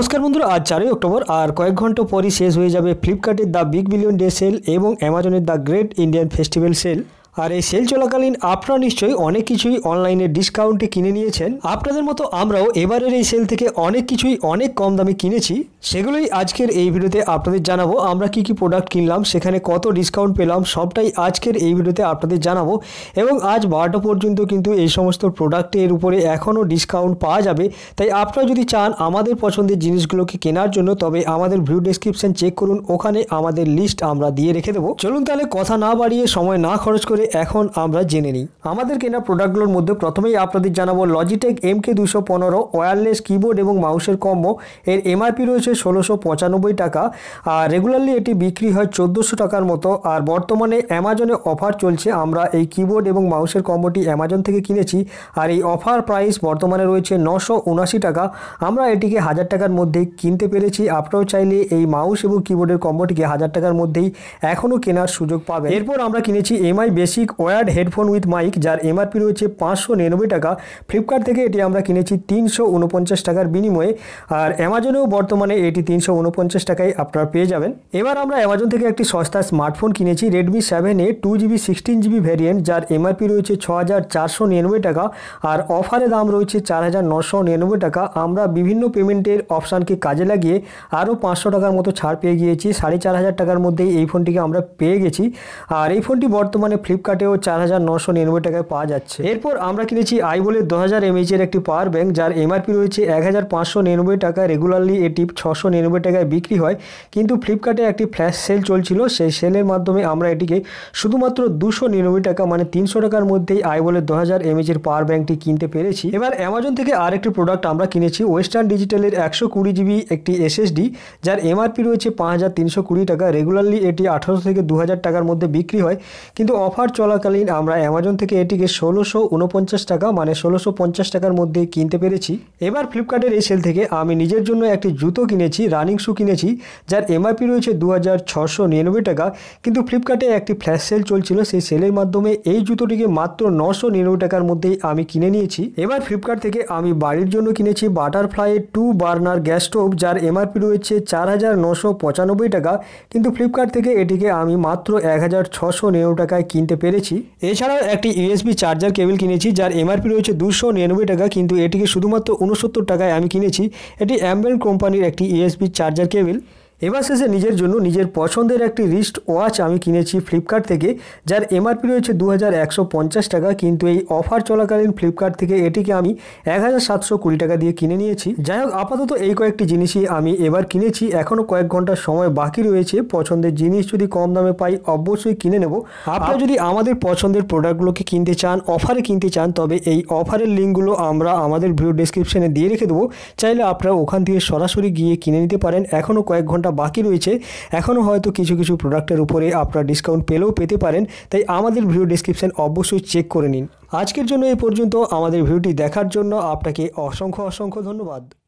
नमस्कार बंधुरा आज 4 अक्टोबर और कयेक घंटा पर ही शेष हो जाए Flipkart the big billion day sale और Amazon the great Indian festival sale. और ये सेल चलाकालीन अपना निश्चय अनेक किछुई अनलाइने डिसकाउंटे किने नियेछेन। आपनादेर मतो आमराओ एबारेर ये सेल थेके अनेक किछुई अनेक कम दामे किनेछि, सेगुलोई आजकेर ये भिडियोते आपनादेर जानाबो। आमरा कि कि प्रोडक्ट किनलाम, सेखाने कतो डिसकाउंट पेलाम, सबटाई आजकेर ये भिडियोते आपनादेर जानाबो। एबं आज 12टा पर्यन्त किन्तु ये समस्त प्रोडक्टेर उपरे एखोनो डिसकाउंट पाओया जाबे। ताई आपनारा जोदि चान आमादेर पछंदेर जिनिसगुलोके केनार जोन्नो तबे आमादेर भिडियो डेसक्रिप्शन चेक करुन, ओखाने आमादेर लिस्ट आमरा दिये रेखे देबो। चलुन ताहले कथा ना बाड़िये समय ना खरच करे এখন আমরা জেনে নিই আমাদের কেনা প্রোডাক্টগুলোর মধ্যে। প্রথমেই আপনাদের জানাবো লজিটেক MK 215 ওয়্যারলেস কিবোর্ড এবং মাউসের কম্বো। এর এমআরপি রয়েছে ১৬৯৫ টাকা আর রেগুলারলি এটি বিক্রি হয় ১৪০০ টাকার মতো। আর বর্তমানে অ্যামাজনে অফার চলছে। আমরা এই কিবোর্ড এবং মাউসের কম্বোটি অ্যামাজন থেকে কিনেছি আর এই অফার প্রাইস বর্তমানে রয়েছে ৯৭৯ টাকা। আমরা এটিকে ১০০০ টাকার মধ্যেই কিনতে পেরেছি। আপনারাও চাইলে এই মাউস এবং কিবোর্ডের কম্বোটিকে ১০০০ টাকার মধ্যেই এখনও কেনার সুযোগ পাবেন। এরপর আমরা কিনেছি MI basic wired headphone with mic, जार एमआरपी रही है 599 टाका। फ्लिपकार्ट 349 टाकार बिनिमये और अमेजने बर्तमाने एटी 349 टाकाय आपनारा पेये जाबेन। एबार आमरा अमेजन थेके एकटी सस्ता स्मार्टफोन किनेछि Redmi 7A 2GB 16GB variant, जार एमआरपी रही है 6499 टाका और अफारे दाम रही है 4999 टाका। आमरा विभिन्न पेमेंटेर अपशन के काजे लागिए आरो 500 टाकार मतो छाड़ पेये गिएछि। 4500 टाकार मध्य ये फोनटिके आमरा पेये गेछि और ये फोनटी बर्तमाने फ्लिपकार्टेও ৪৯৯৯ টাকায় পাওয়া যাচ্ছে। এরপর আমরা কিনেছি আইবলের ১০০০ mAh এর একটি পাওয়ার ব্যাংক, যার এমআরপি রয়েছে ১৫৯৯ টাকা। রেগুলারলি এটি ৬৯৯ টাকায় বিক্রি হয়, কিন্তু ফ্লিপকার্টে একটি ফ্ল্যাশ সেল চলছিল। সেই সেলের মাধ্যমে আমরা এটিকে শুধুমাত্র ২৯৯ টাকা মানে ৩০০ টাকার মধ্যেই আইবলের ১০০০ mAh এর পাওয়ার ব্যাংকটি কিনতে পেরেছি। এবার অ্যামাজন থেকে আরেকটি প্রোডাক্ট আমরা কিনেছি ওয়েস্টার্ন ডিজিটালের ১২০ GB একটি SSD, যার এমআরপি রয়েছে ৫৩২০ টাকা। রেগুলারলি এটি ১৮০০ থেকে ২০০০ টাকার মধ্যে বিক্রি হয়, কিন্তু অফার চলাকালীন আমরা অ্যামাজন থেকে এটিকে ১৬৪৯ টাকা মানে ১৬৫০ টাকার মধ্যে কিনতে পেরেছি। এবার ফ্লিপকার্টের এই সেল থেকে আমি নিজের জন্য একটি জুতো কিনেছি, রানিং শু কিনেছি, যার এমআরপি রয়েছে ২৬৯৯ টাকা। কিন্তু ফ্লিপকার্টে একটি ফ্ল্যাশ সেল চলছিল, সেই সেলের মাধ্যমে এই জুতোটিকে মাত্র ৯৯৯ টাকার মধ্যেই আমি কিনে নিয়েছি। এবার ফ্লিপকার্ট থেকে আমি বাড়ির জন্য কিনেছি বাটারফ্লাই 2 বার্নার গ্যাস স্টোভ, যার এমআরপি রয়েছে ৪৯৯৫ টাকা। কিন্তু ফ্লিপকার্ট থেকে এটিকে আমি মাত্র ১৬৯৯ টাকায় কিনতে পেরেছি। এছাড়াও একটি USB চার্জার কেবল কিনেছি, যার এমআরপি রয়েছে ২৯৯ টাকা, কিন্তু এটিকে শুধুমাত্র ৬৯ টাকায় আমি কিনেছি। এটি অ্যাম্বেল কোম্পানির একটি USB চার্জার কেবল। এবার শেষে নিজের জন্য নিজের পছন্দের একটি রিস্ট ওয়াচ আমি কিনেছি ফ্লিপকার্ট থেকে, যার এমআরপি রয়েছে ২১৫০ টাকা, কিন্তু এই অফার চলাকালীন ফ্লিপকার্ট থেকে এটিকে আমি ১৭২০ টাকা দিয়ে কিনে নিয়েছি। যাই হোক, আপাতত এই কয়েকটি জিনিসই আমি এবার কিনেছি। এখনও কয়েক ঘন্টার সময় বাকি রয়েছে। পছন্দের জিনিস যদি কম দামে পাই অবশ্যই কিনে নেব। আপনারা যদি আমাদের পছন্দের প্রোডাক্টগুলোকে কিনতে চান, অফারে কিনতে চান, তবে এই অফারের লিঙ্কগুলো আমরা আমাদের ভিডিও ডেসক্রিপশানে দিয়ে রেখে দেবো। চাইলে আপনারা ওখান থেকে সরাসরি গিয়ে কিনে নিতে পারেন। এখনও কয়েক ঘন্টা বাকি রয়েছে। এখনও হয়তো কিছু কিছু প্রোডাক্টের উপরে আপনারা ডিসকাউন্ট পেলেও পেতে পারেন, তাই আমাদের ভিডিও ডেসক্রিপশন অবশ্যই চেক করে নিন। আজকের জন্য এই পর্যন্ত। আমাদের ভিডিওটি দেখার জন্য আপনাকে অসংখ্য ধন্যবাদ।